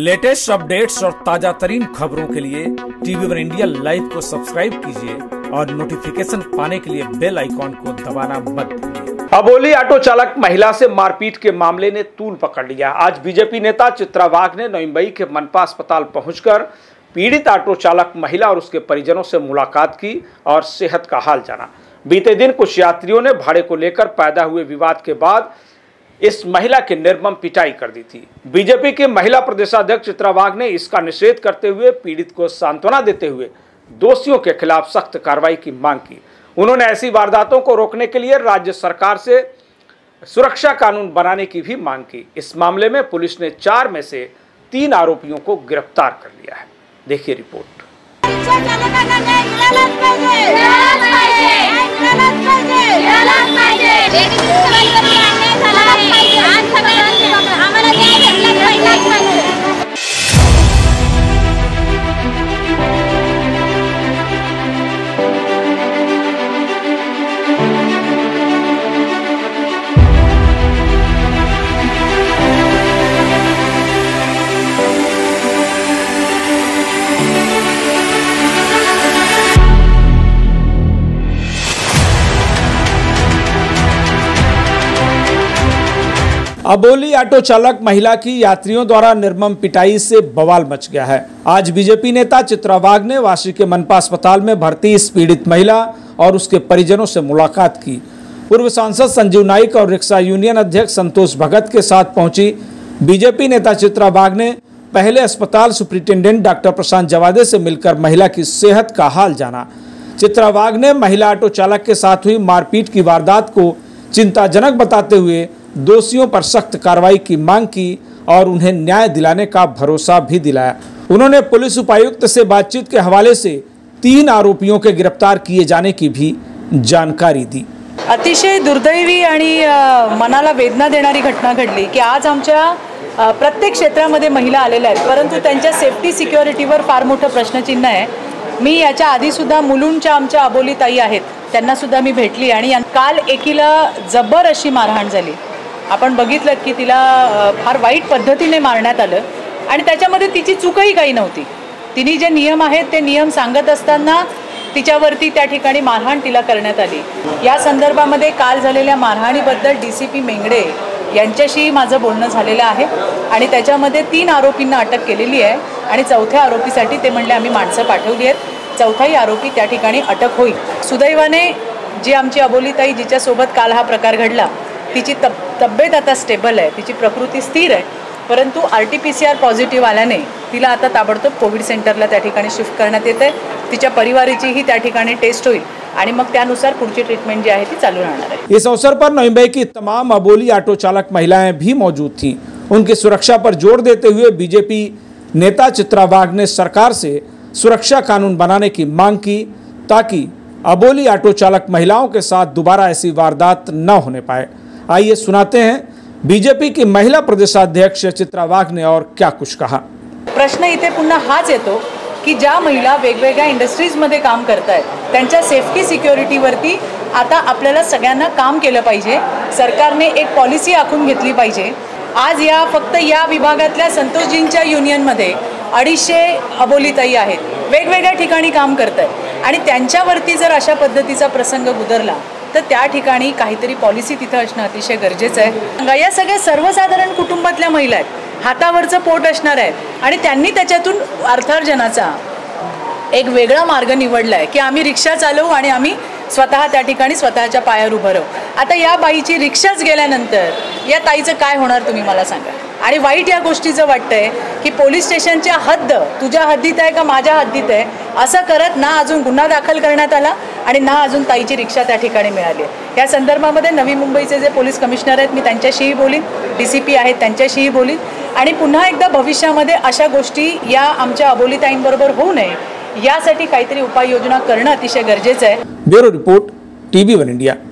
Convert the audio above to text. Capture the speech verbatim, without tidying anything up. Latest updates और ताजा तरीन खबरों के लिए टीवी वन इंडिया लाइव को सब्सक्राइब कीजिए और नोटिफिकेशन पाने के लिए बेल आइकॉन को दबाना मत भूलिए। अबोली ऑटो चालक महिला से मारपीट के मामले ने तूल पकड़ लिया। आज बीजेपी नेता चित्रा वाघ ने नवी मुंबई के मनपा अस्पताल पहुंचकर पीड़ित ऑटो चालक महिला और उसके परिजनों से मुलाकात की और सेहत का हाल जाना। बीते दिन कुछ यात्रियों ने भाड़े को लेकर पैदा हुए विवाद के बाद इस महिला की निर्मम पिटाई कर दी थी। बीजेपी के महिला प्रदेशाध्यक्ष चित्रा वाघ ने इसका निषेध करते हुए पीड़ित को सांत्वना देते हुए दोषियों के खिलाफ सख्त कार्रवाई की मांग की। उन्होंने ऐसी वारदातों को रोकने के लिए राज्य सरकार से सुरक्षा कानून बनाने की भी मांग की। इस मामले में पुलिस ने चार में से तीन आरोपियों को गिरफ्तार कर लिया है। देखिए रिपोर्ट। अबोली ऑटो चालक महिला की यात्रियों द्वारा निर्मम पिटाई से बवाल मच गया है। आज बीजेपी नेता चित्रा वाघ ने वाशी के मनपा अस्पताल में भर्ती इस पीड़ित महिला और उसके परिजनों से मुलाकात की। पूर्व सांसद संजीव नाईक और रिक्शा यूनियन अध्यक्ष संतोष भगत के साथ पहुंची बीजेपी नेता चित्रा वाघ ने पहले अस्पताल सुप्रिंटेंडेंट डॉक्टर प्रशांत जवादे से मिलकर महिला की सेहत का हाल जाना। चित्रा वाघ ने महिला ऑटो चालक के साथ हुई मारपीट की वारदात को चिंताजनक बताते हुए दोषियों पर सख्त कार्रवाई की मांग की और उन्हें न्याय दिलाने का भरोसा भी दिलाया। उन्होंने पुलिस उपायुक्त से बातचीत के हवाले से तीन आरोपियों के गिरफ्तार किए जाने की भी जानकारी दी। अतिशय दुर्दैवी आणि मनाला वेदना देणारी घटना घडली की आज आमच्या प्रत्येक क्षेत्रामध्ये महिला आलेल्या आहेत, परंतु त्यांच्या सेफ्टी सिक्युरिटीवर फार मोठं प्रश्नचिन्ह आहे। मी याच्या आधी सुद्धा मुलुंडच्या आमच्या अबोली ताई आहेत, त्यांना सुद्धा मी भेटली आणि काल एकीला जबर अशी मारहाण झाली। आपण बघितलं की तिला फार वाईट पद्धतीने मारण्यात आलं आणि त्याच्यामध्ये तिची चूकही काही नव्हती। तिने जे नियम आहेत ते नियम सांगत असताना तिच्यावरती त्या ठिकाणी मारहाण तिला करण्यात आली। या संदर्भामध्ये काल झालेल्या मारहाणीबद्दल डी सी पी मंगडे यांच्याशी माझं बोलणं झालेलं आहे आणि त्याच्यामध्ये तीन आरोपींना अटक केलेली आहे आणि चौथ्या आरोपीसाठी ते म्हणले आम्ही माणसं पाठवली आहेत, चौथाही आरोपी त्या ठिकाणी अटक होईल। सुदैवाने जी आमची अबोली ताई जिच्यासोबत काल हा प्रकार घडला तिची तब तब्येत आता स्टेबल आहे, तिची प्रकृती स्थिर आहे, परंतु R T P C R positive आल्याने तिला आता ताबडतोब कोविड सेंटरला त्या ठिकाणी शिफ्ट करण्यात येते। तिच्या परिवाराचीही त्या ठिकाणी टेस्ट होईल आणि मग त्यानुसार पुढची ट्रीटमेंट जी आहे ती चालू राहणार आहे। इस अवसर पर नवी मुंबई की तमाम अबोली ऑटो चालक महिलाएं भी मौजूद थीं। उनकी सुरक्षा पर जोर देते हुए बीजेपी नेता चित्रा वाघ ने सरकार से सुरक्षा कानून बनाने की मांग की ताकि अबोली ऑटो चालक महिलाओं के साथ दोबारा ऐसी वारदात न होने पाए। आइए सुनाते हैं बीजेपी की महिला प्रदेशाध्यक्ष चित्रा वाघ ने और क्या कुछ कहा। प्रश्न इथे पुन्हा हाच येतो की ज्या महिला वेगवेगळ्या इंडस्ट्रीजमध्ये काम करतायत त्यांच्या सेफ्टी सिक्युरिटीवरती आता आपल्याला सगळ्यांना काम केलं पाहिजे। सरकारने एक पॉलिसी आखून घेतली पाहिजे। आज या फक्त या विभागातल्या संतोषजींच्या युनियनमध्ये अडीचशे अबोलीताई आहेत, वेगवेगळ्या ठिकाणी काम करतायत आणि त्यांच्यावरती जर अशा पद्धतीचा प्रसंग गुदरला तर त्या ठिकाणी काहीतरी पॉलिसी तिथं असणं अतिशय गरजेचं आहे। या सगळ्या सर्वसाधारण कुटुंबातल्या महिला आहेत, हातावरचं पोट असणार आहे आणि त्यांनी त्याच्यातून अर्थार्जनाचा एक वेगळा मार्ग निवडला आहे की आम्ही रिक्षा चालवू आणि आम्ही स्वतः त्या ठिकाणी स्वतःच्या पायावर उभं राहू। आता या बाईची रिक्षाच गेल्यानंतर या ताईचं काय होणार तुम्ही मला सांगा। आणि वाईट या गोष्टीचं वाटतंय की पोलीस स्टेशनच्या हद्द तुझ्या हद्दीत आहे का माझ्या हद्दीत आहे असं करत ना अजून गुन्हा दाखल करण्यात आला आणि ना अजून ताईची रिक्षा त्या ठिकाणी मिळाली। या संदर्भामध्ये नवी मुंबईचे जे पोलीस कमिशनर आहेत मी त्यांच्याशीही बोलीन, डी सी पी आहेत त्यांच्याशीही बोलीन आणि पुन्हा एकदा भविष्यामध्ये अशा गोष्टी या आमच्या अबोलीताईंबरोबर होऊ नये यासाठी काहीतरी उपाययोजना करणं अतिशय गरजेचं आहे। Bureau report TV one India.